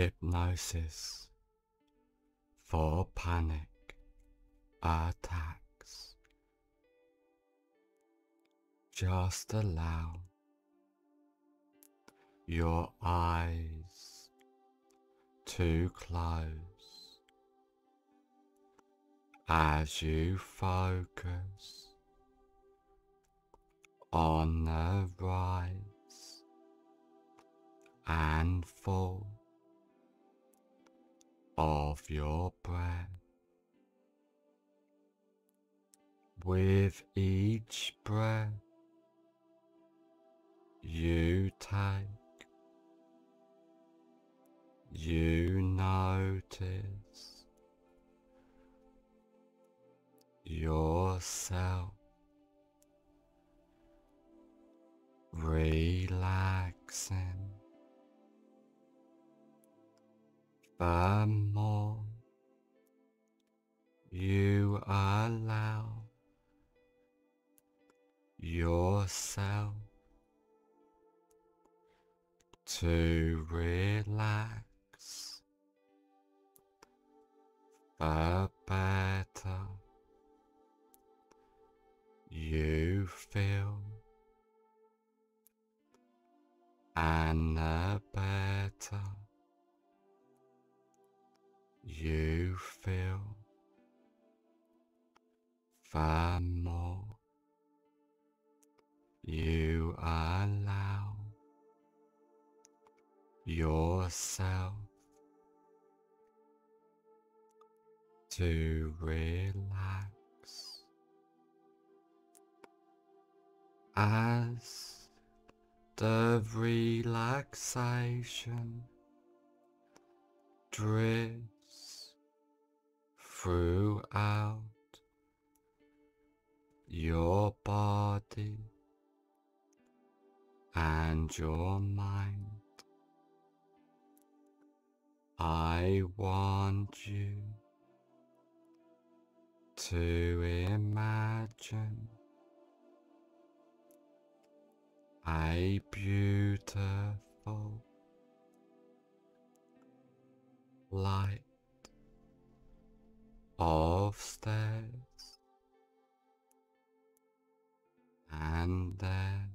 hypnosis for panic attacks. Just allow your eyes to close as you focus on the rise and fall of your breath. With each breath you take, you notice yourself relaxing. The more you allow yourself to relax, the better you feel, and the better you feel, the more you allow yourself to relax. As the relaxation drifts throughout your body and your mind, I want you to imagine a beautiful light of stairs, and there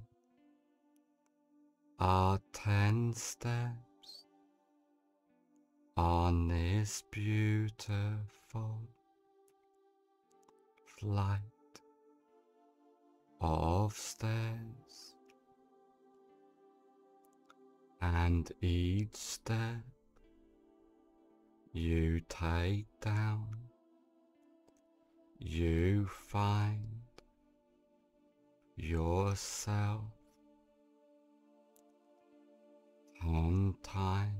are 10 steps on this beautiful flight of stairs, and each step you take down you find yourself sometimes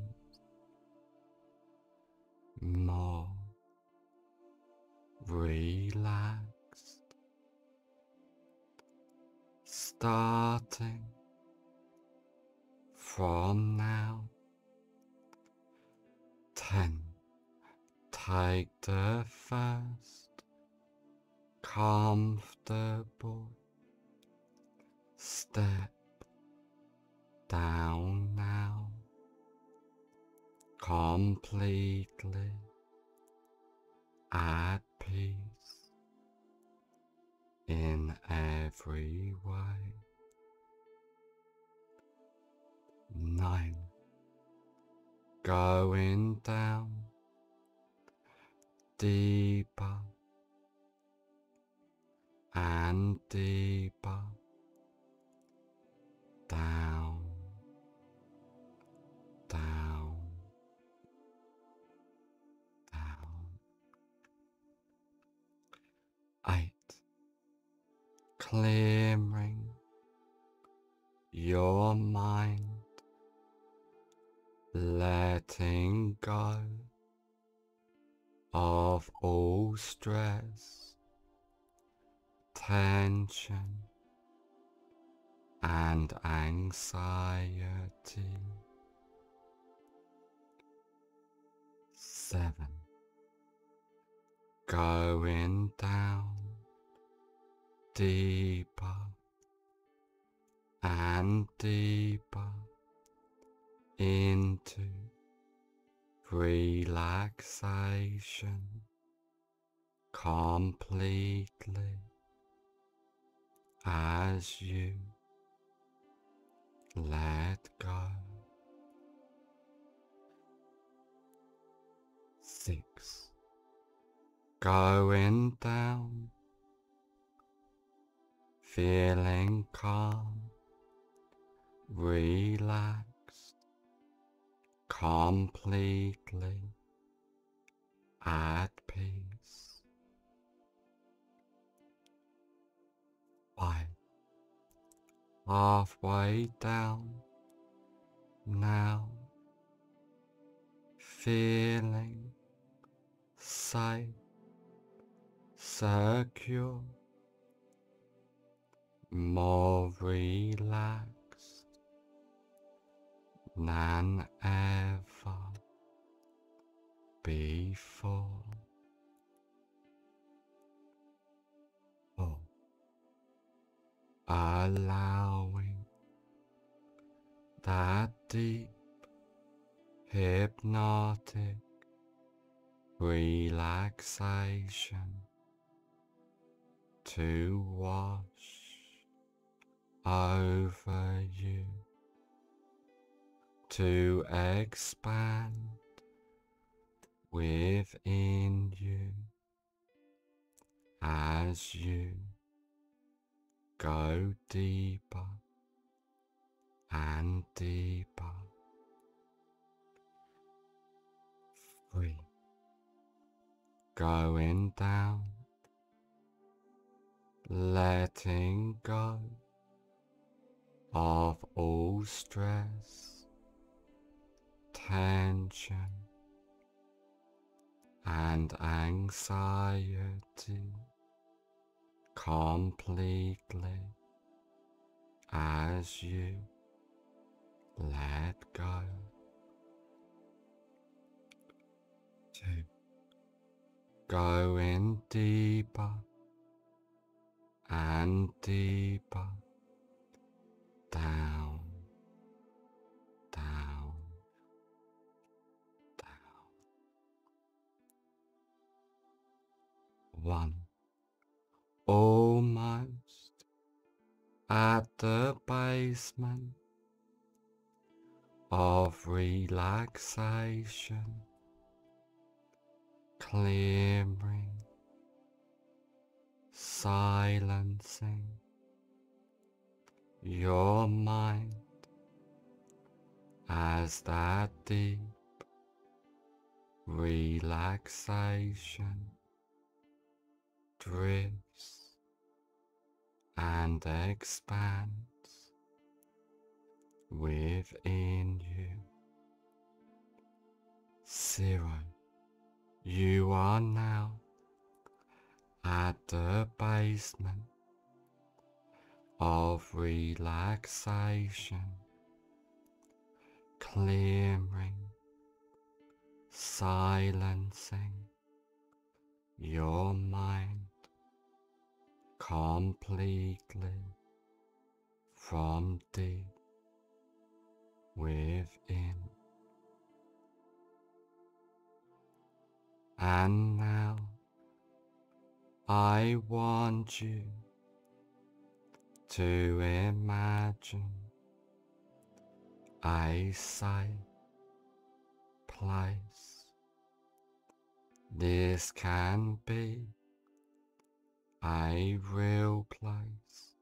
more relaxed, starting from now. 10. Take the first comfortable step down now, completely at peace in every way. 9. Going down deeper and deeper down, down, down. 8. Clearing your mind, letting go of all stress, tension and anxiety. 7. Going down deeper and deeper into relaxation completely as you let go. 6. Going down, feeling calm, relaxed, completely at peace. 5. Halfway down now, feeling safe, secure, more relaxed than ever before. 4. Allowing that deep hypnotic relaxation to wash over you, to expand within you as you go deeper and deeper. 3. Going down, letting go of all stress, tension and anxiety completely as you let go. 2. Going deeper and deeper down, down, down. 1. Almost at the basement of relaxation, clearing, silencing your mind as that deep relaxation drifts and expands within you. 0. You are now at the basement of relaxation, clearing, silencing your mind completely from deep within. And now I want you to imagine a safe place. This can be a real place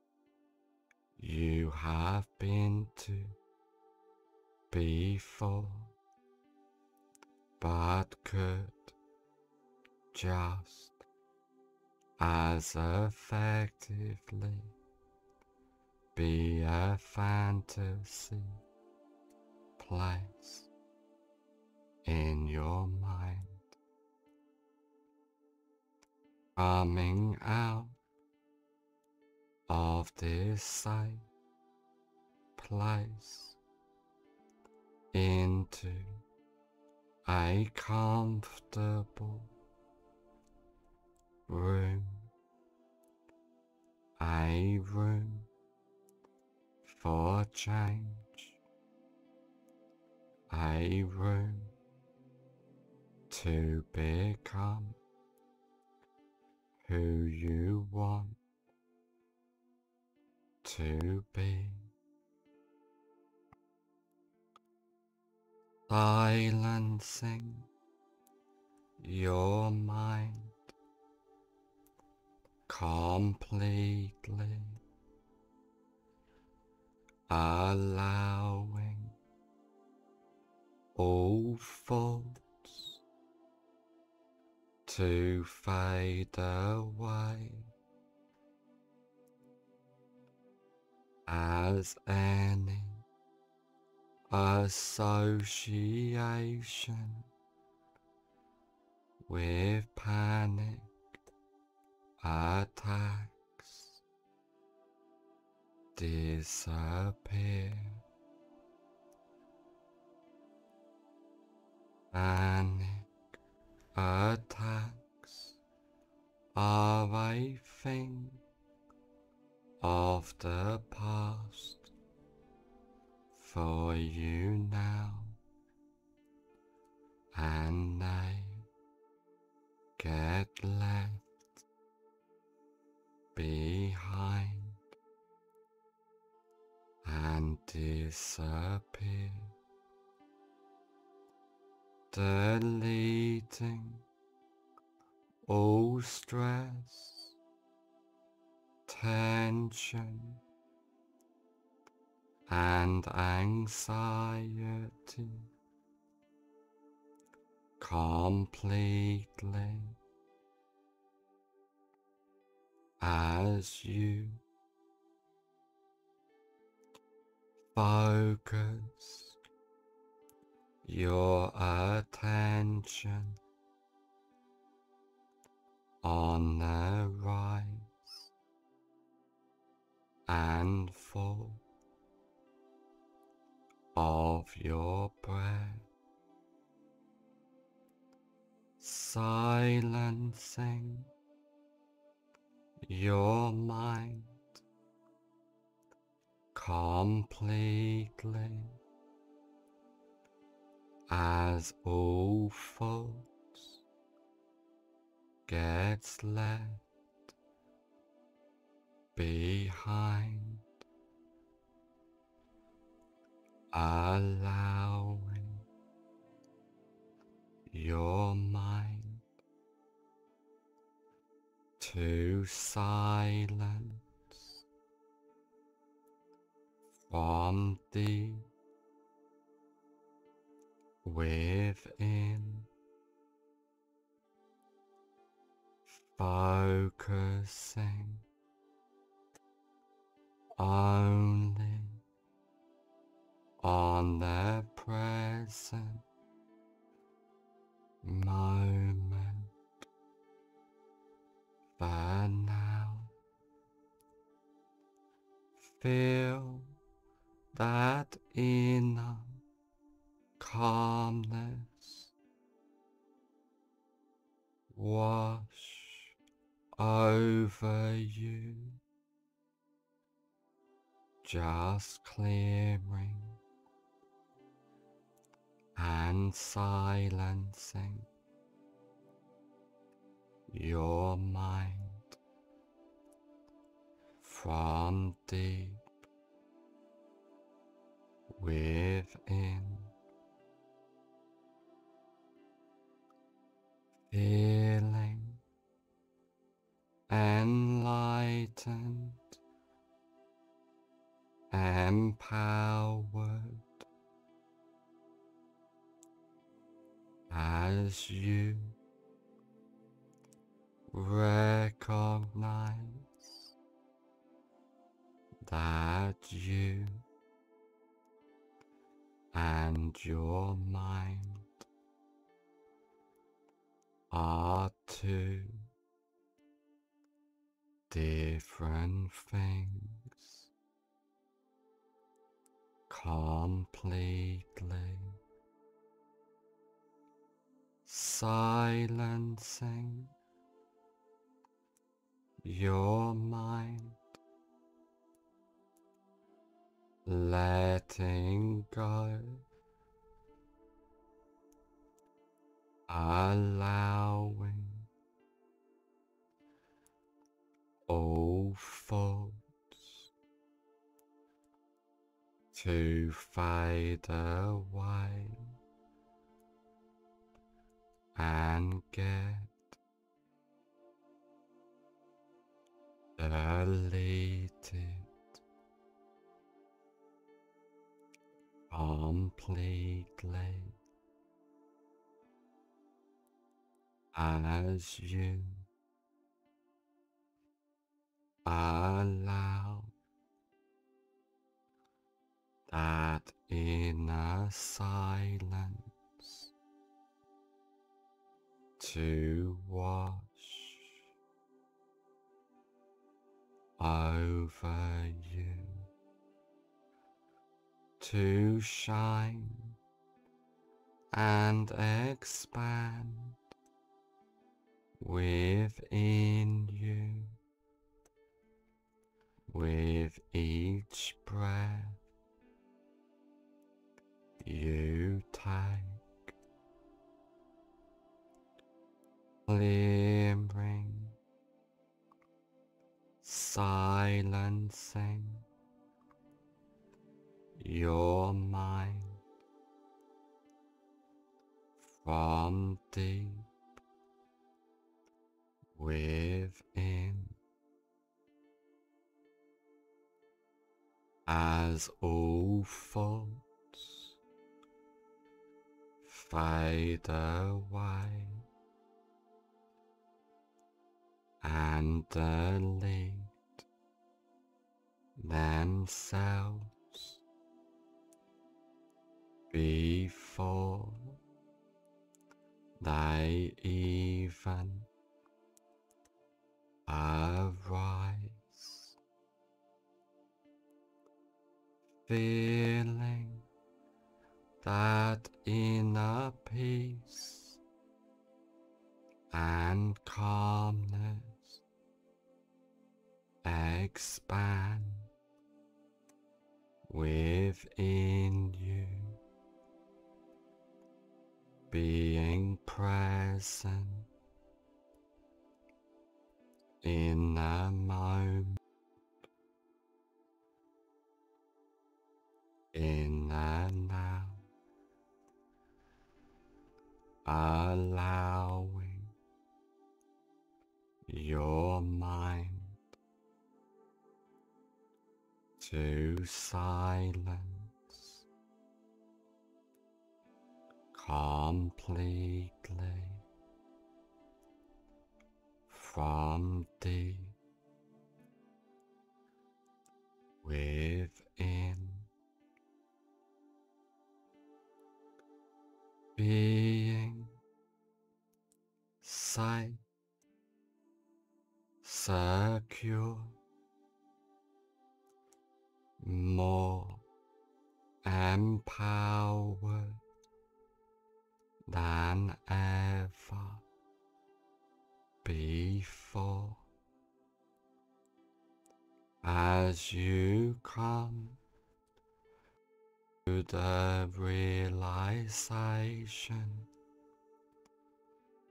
you have been to before, but could just as effectively be a fantasy place in your mind. Coming out of this safe place into a comfortable room, a room for change, a room to become who you want to be. Silencing your mind completely, allowing all faults to fade away as any association with panic attacks disappear, and attacks are a thing of the past for you now, and they get left behind and disappear, deleting all stress, tension and anxiety completely, as you focus your attention on the rise and fall of your breath, silencing your mind completely, as all faults gets left behind, allowing your mind to silence from deep within, focusing only on the present moment. But now feel that inner calmness wash over you, just clearing and silencing your mind from deep within. Feeling enlightened, empowered as you recognize that you and your mind are two different things completely, silencing your mind, letting go allowing all faults to fade away and get deleted completely as you allow that inner silence to wash over you, to shine and expand within you with each breath you take, clearing, silencing your mind from deep within, as all faults fade away and delete themselves before they even arise, feeling that inner peace and calmness expand within you, being present in the moment, in the now, allowing your mind to silence completely from deep within, being safe, secure, more empowered than ever before, as you come to the realization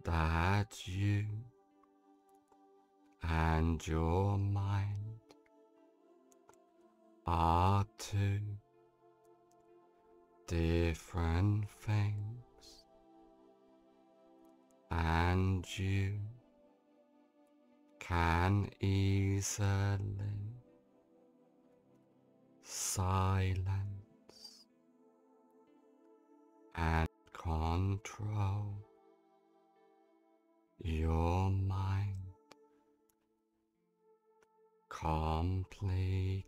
that you and your mind are two different things, and you can easily silence and control your mind completely,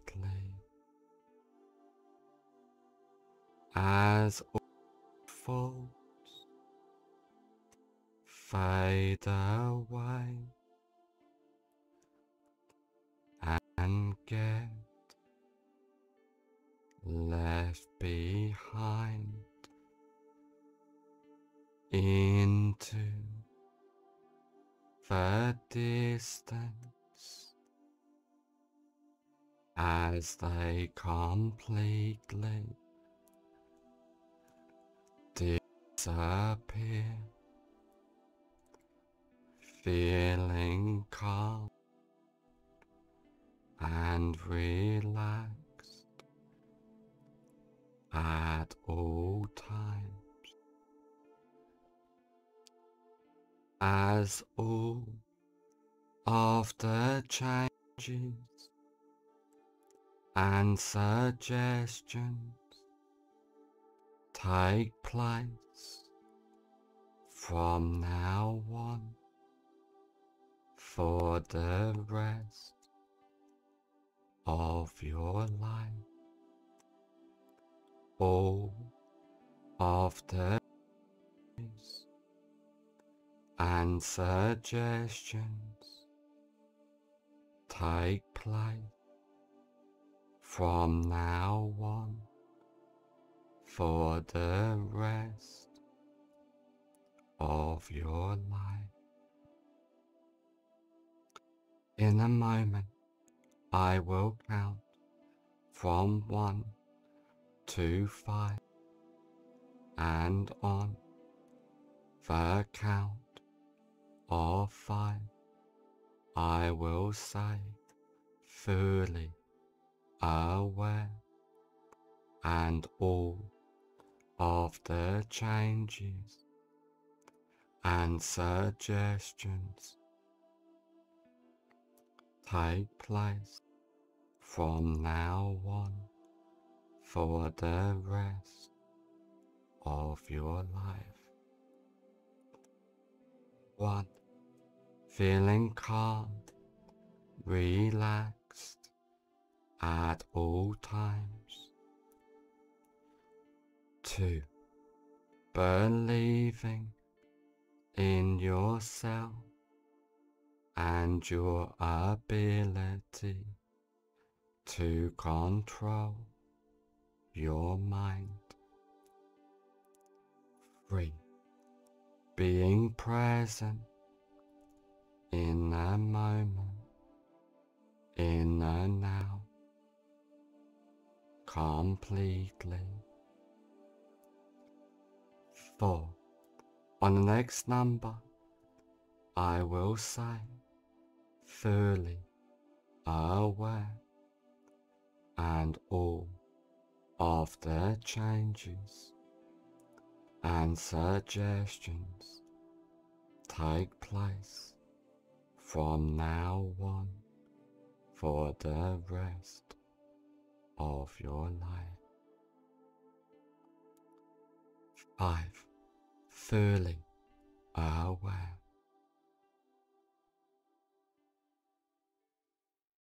as all faults fade away and get left behind into the distance as they completely disappear feeling calm and relaxed at all times. As all of the changes and suggestions take place from now on for the rest of your life, all of the changes and suggestions take place from now on for the rest of your life. In a moment, I will count from 1 to 5, and on the count of 5, I will say, fully aware, and all of the changes and suggestions take place from now on for the rest of your life. 1. Feeling calm, relaxed at all times. 2. Believing in yourself and your ability to control your mind. 3. Being present in the moment, in the now, completely. 4. On the next number, I will say, fully aware, and all of the changes and suggestions take place from now on for the rest of your life. 5. Fully aware